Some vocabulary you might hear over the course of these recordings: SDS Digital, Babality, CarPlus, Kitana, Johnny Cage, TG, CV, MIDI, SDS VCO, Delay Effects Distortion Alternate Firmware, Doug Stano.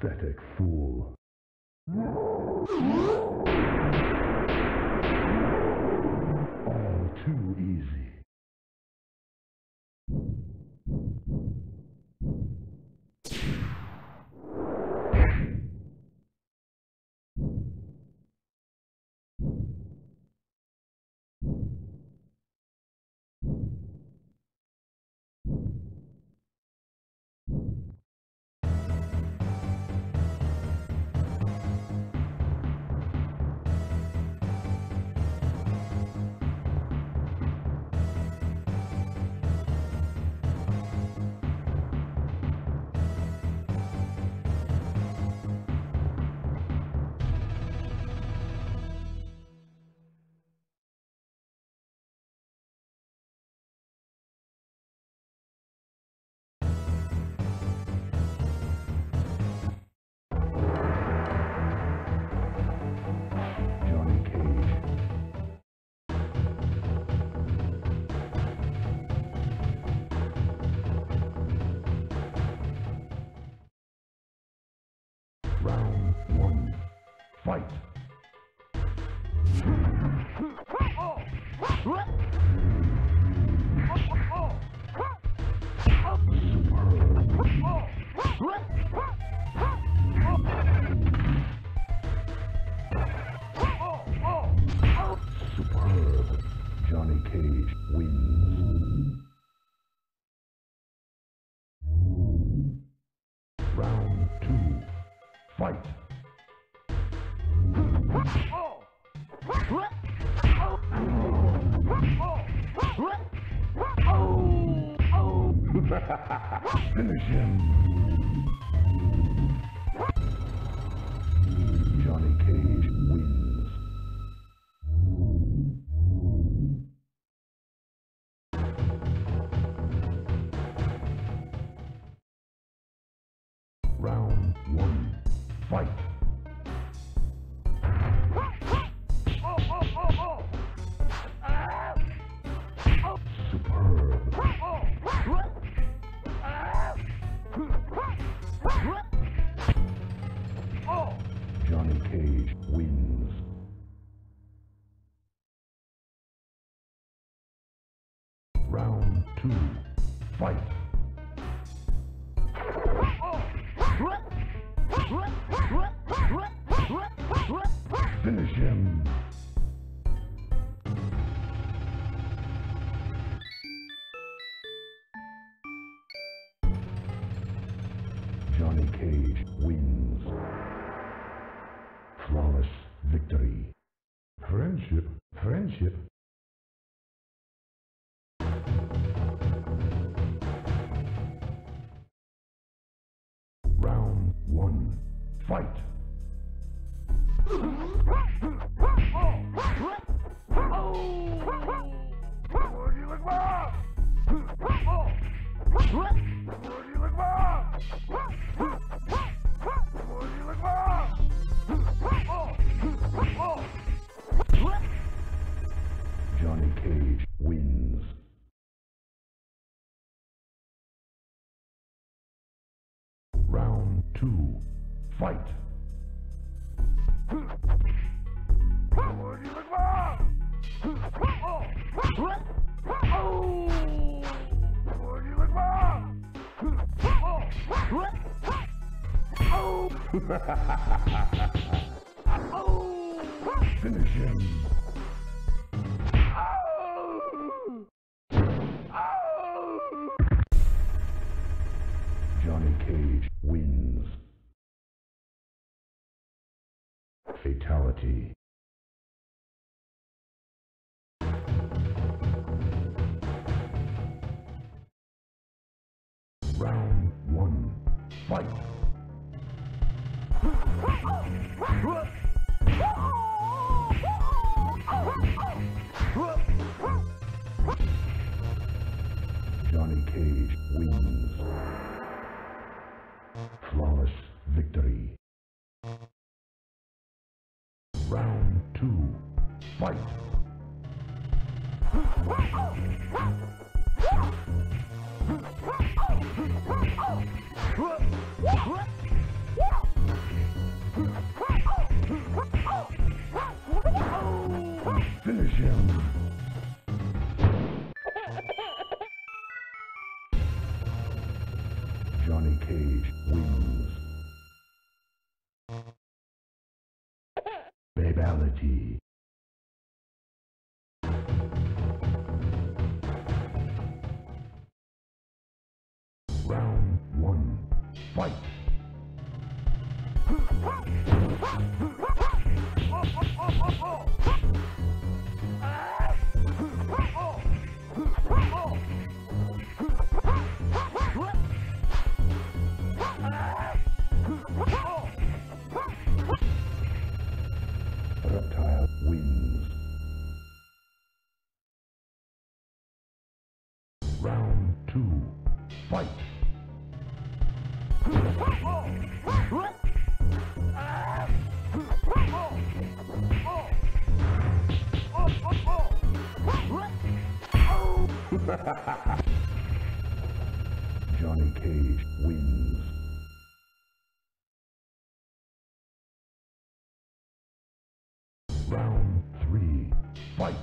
pathetic fool. All too easy. Fight! Superb! Johnny Cage wins. Round 2. Fight! Finish him. Johnny Cage wins. Round 1. Fight. Johnny Cage wins. Round 2. Fight. Finish him. Johnny Cage wins. Flawless victory. Friendship. Round 1. Fight. Johnny Cage wins. Round 2. Fight. Finish him. Johnny Cage wins. Fatality. Round 1. Fight. Johnny Cage wins. Flawless victory. Round 2. Fight. him. Johnny Cage wins. Babality. Round 1. Fight. Reptile wins. Round 2. Fight. Johnny Cage wins. Round 3. Fight.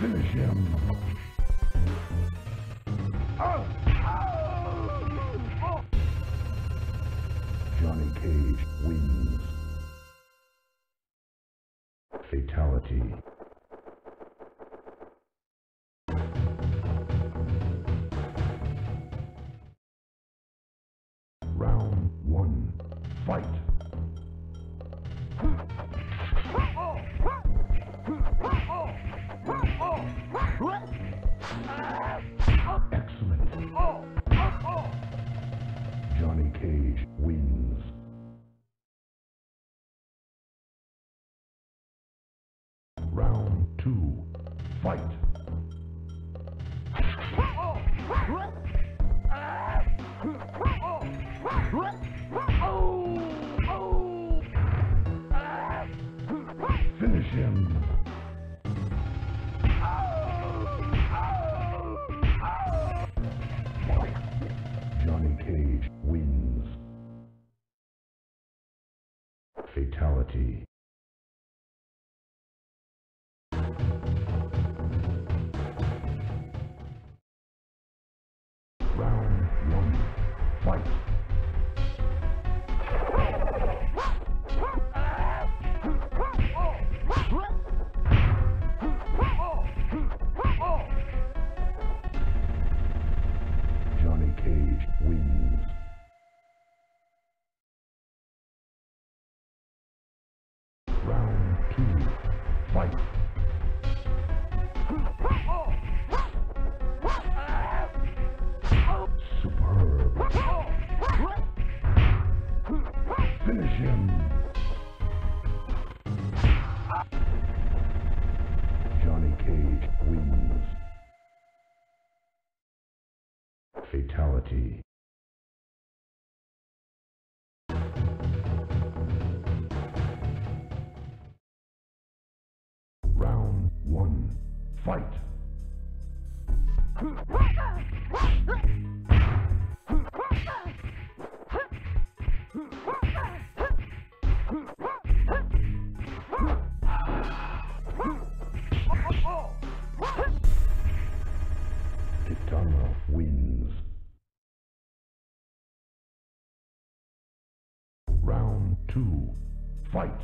Finish him. Johnny Cage wins. Fatality. Round 1. Fight. Excellent. Johnny Cage wins. Round 2. Fight. Finish him. Johnny Cage wins. Fatality. Round 1. Fight. Johnny Cage wins. Round 2. Fight. Superb. Finish him. Johnny Cage wins. Fatality. Round 1. Fight. Kitana wins. Round 2. Fight.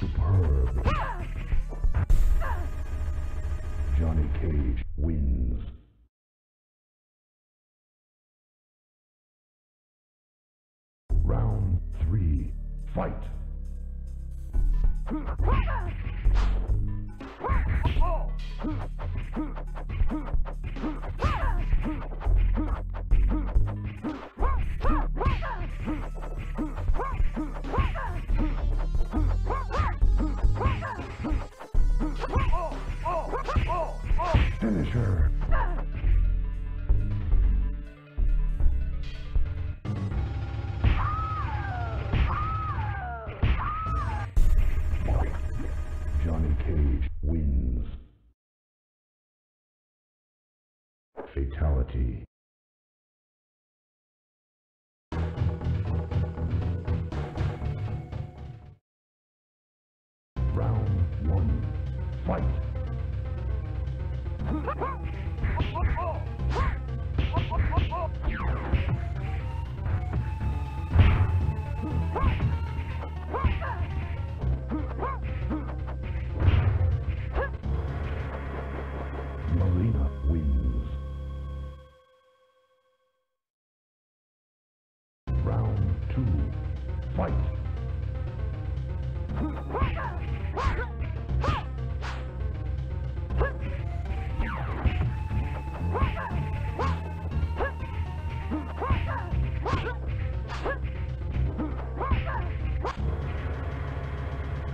Superb. Johnny Cage wins. Round 3. Fight. Finisher. fatality. Round 1, fight!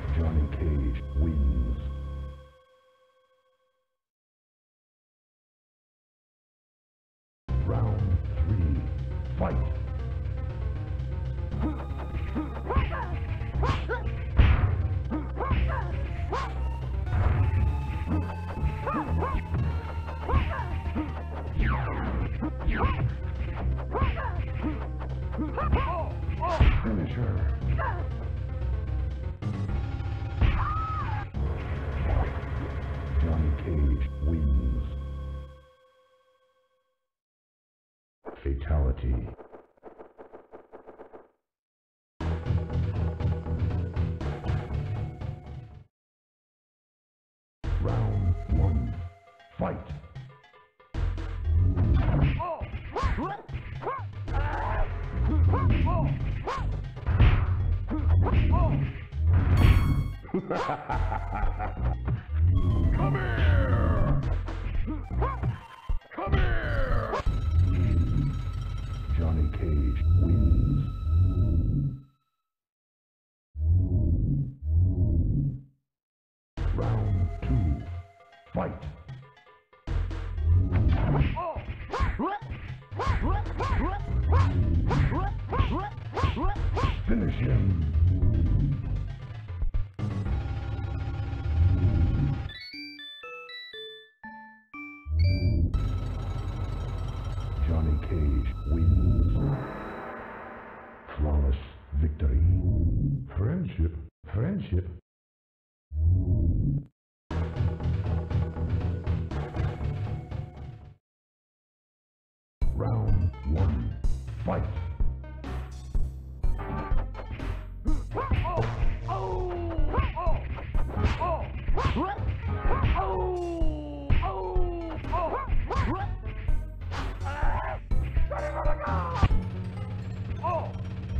Johnny Cage wins. Round 3, fight! Finisher. Johnny Cage wins. Fatality. Round 1, fight! Come here! Come here! Johnny Cage wins. Round 2, fight! Finish him! Johnny Cage wins. Flawless victory. Friendship. Friendship. Round 1, fight!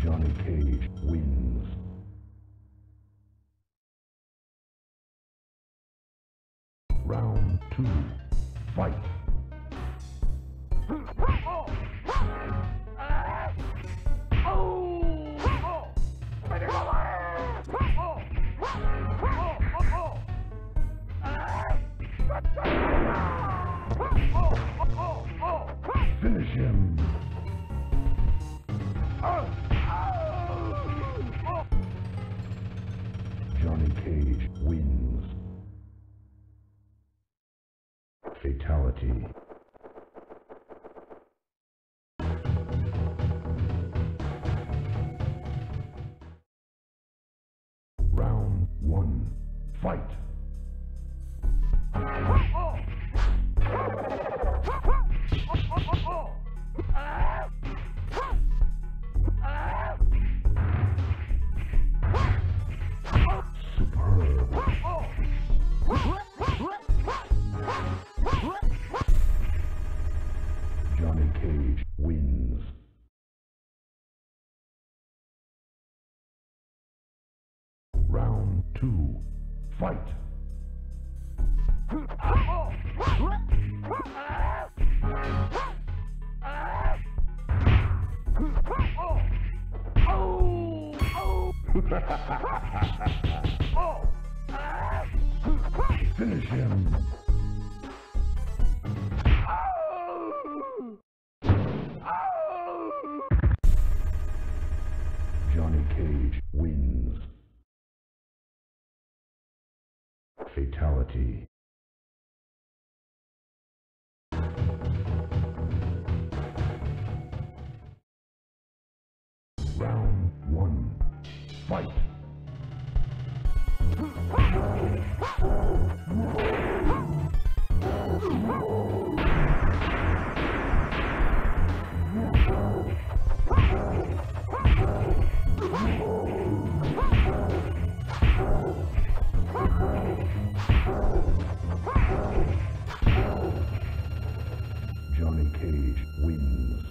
Johnny Cage wins. Round 2, fight! Finish him. Johnny Cage wins. Fatality. Round 1, fight! Johnny Cage wins. Round 2, fight! Finish him. Johnny Cage wins. Fatality. fight. Johnny Cage wins.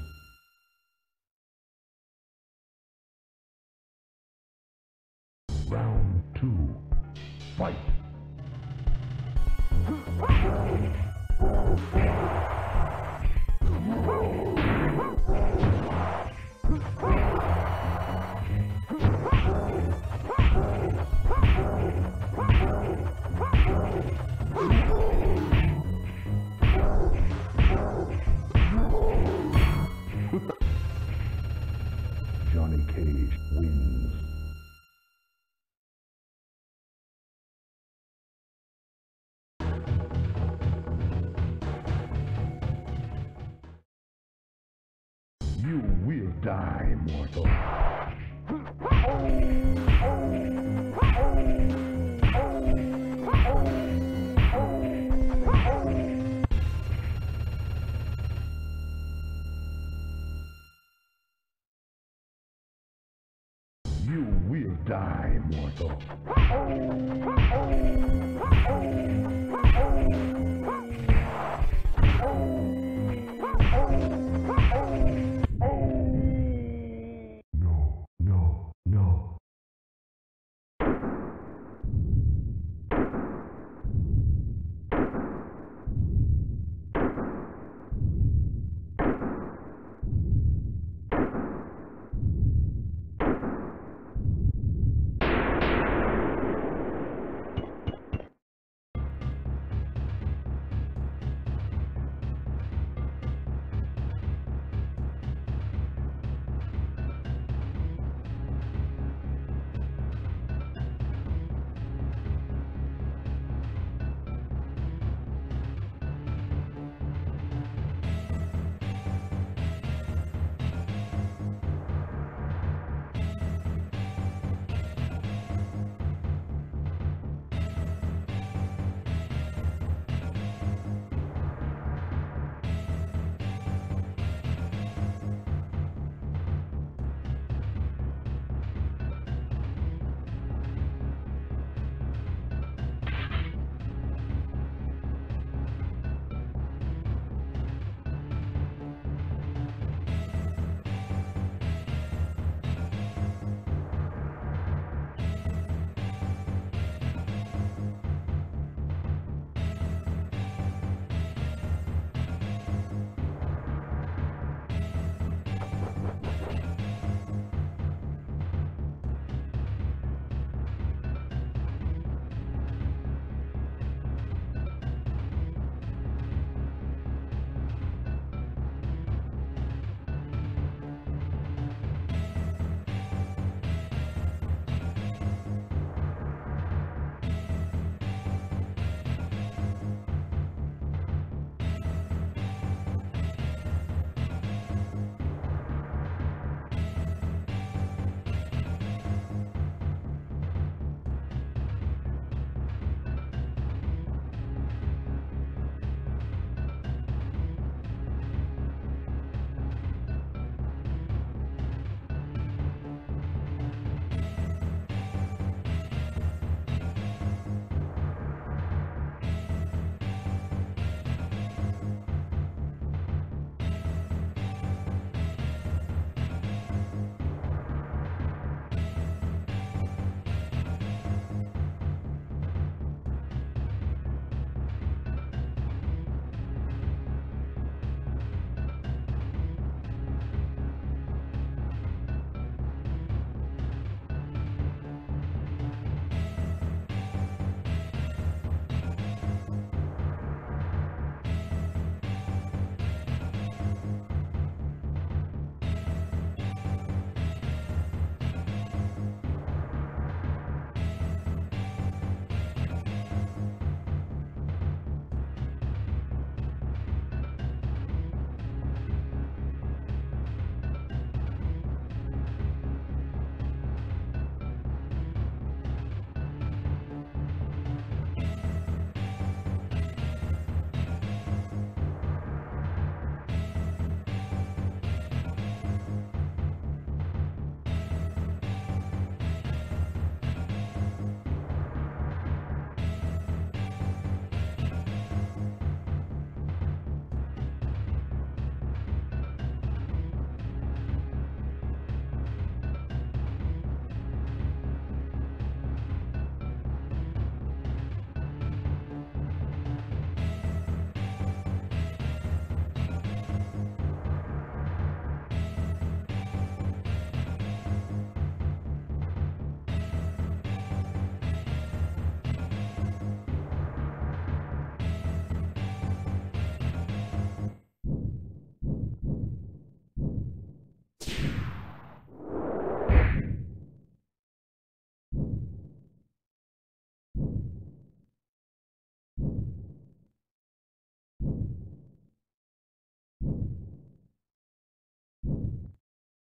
Round 2. Fight. Johnny Cage wins. You will die, mortal. You will die, mortal.